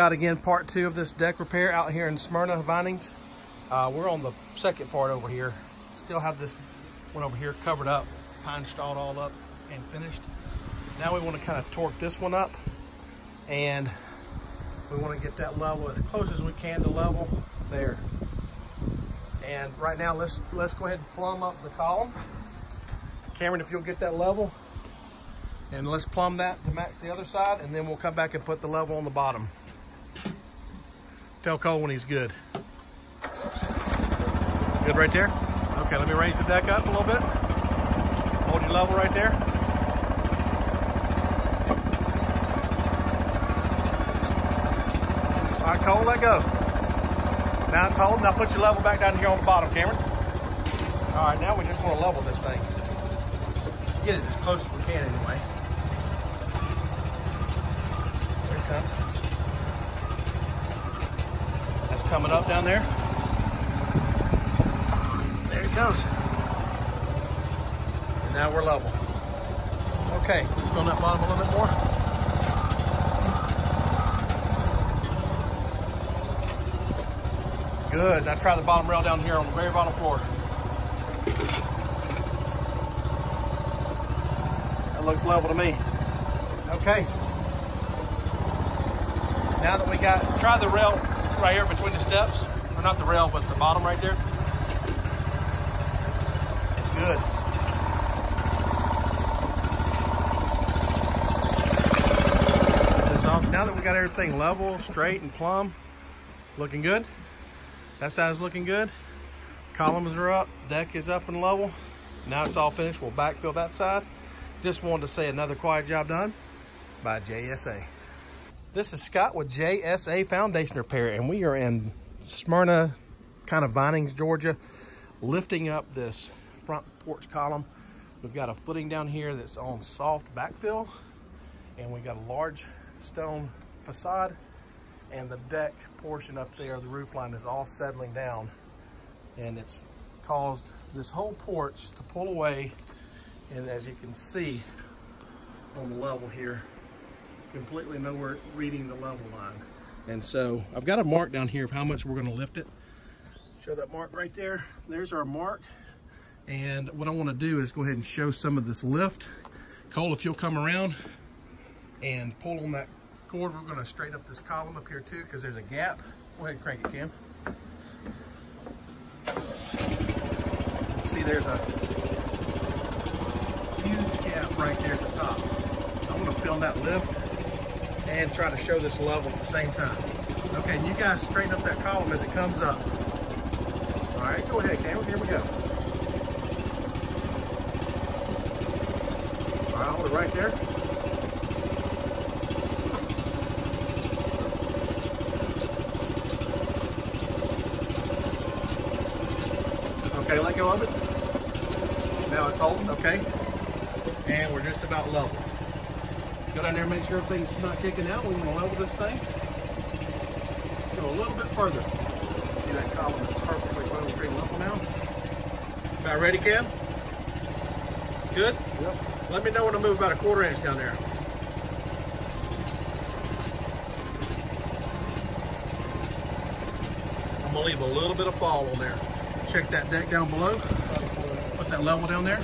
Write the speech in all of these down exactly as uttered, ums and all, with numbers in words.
Out again, part two of this deck repair out here in Smyrna, Vinings. Uh, we're on the second part over here. Still have this one over here covered up, pine stalled all up and finished. Now we want to kind of torque this one up, and we want to get that level as close as we can to level there. And right now, let's let's go ahead and plumb up the column. Cameron, if you'll get that level, and let's plumb that to match the other side, and then we'll come back and put the level on the bottom. Tell Cole when he's good. Good right there? Okay, let me raise the deck up a little bit. Hold your level right there. All right, Cole, let go. Now it's holding. Now put your level back down here on the bottom, Cameron. All right, now we just want to level this thing. Get it as close as we can anyway. There it comes. Coming up down there. There it goes. And now we're level. Okay, let's go on that bottom a little bit more. Good, now try the bottom rail down here on the very bottom floor. That looks level to me. Okay. Now that we got, try the rail right here between the steps, or not the rail, but the bottom right there. It's good. Now that we got everything level, straight, and plumb, looking good. That side is looking good. Columns are up, deck is up and level. Now it's all finished. We'll backfill that side. Just wanted to say another quiet job done by J S A. This is Scott with J S A Foundation Repair, and we are in Smyrna, kind of Vinings, Georgia, lifting up this front porch column. We've got a footing down here that's on soft backfill, and we've got a large stone facade, and the deck portion up there, the roof line, is all settling down, and it's caused this whole porch to pull away, and as you can see on the level here, completely nowhere reading the level line. And so I've got a mark down here of how much we're going to lift it. Show that mark right there. There's our mark. And what I want to do is go ahead and show some of this lift. Cole, if you'll come around and pull on that cord, we're going to straighten up this column up here too, because there's a gap. Go ahead and crank it, Cam. See, there's a huge gap right there at the top. I'm going to film that lift and try to show this level at the same time. Okay, and you guys straighten up that column as it comes up. All right, go ahead, Cameron, here we go. All right, hold it right there. Okay, let go of it. Now it's holding, okay. And we're just about level. Go down there and make sure everything's not kicking out. We want to level this thing. Go a little bit further. See, that column is perfectly level, straight level now. About ready, Cam? Good? Yep. Let me know when I move about a quarter inch down there. I'm going to leave a little bit of fall on there. Check that deck down below. Put that level down there.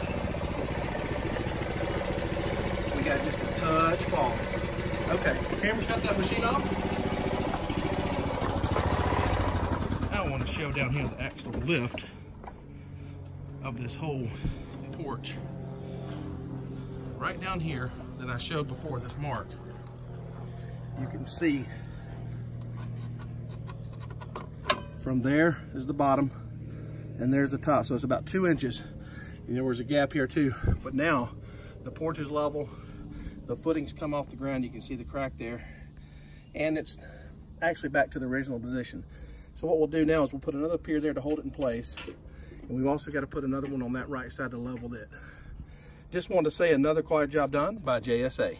Got just a touch fall. Okay, Cameron, cut that machine off. I want to show down here the actual lift of this whole porch. Right down here that I showed before, this mark, you can see from there is the bottom and there's the top. So it's about two inches. And there was a gap here too. But now the porch is level. The footings come off the ground. You can see the crack there. And it's actually back to the original position. So what we'll do now is we'll put another pier there to hold it in place. And we've also got to put another one on that right side to level it. Just wanted to say another quiet job done by J S A.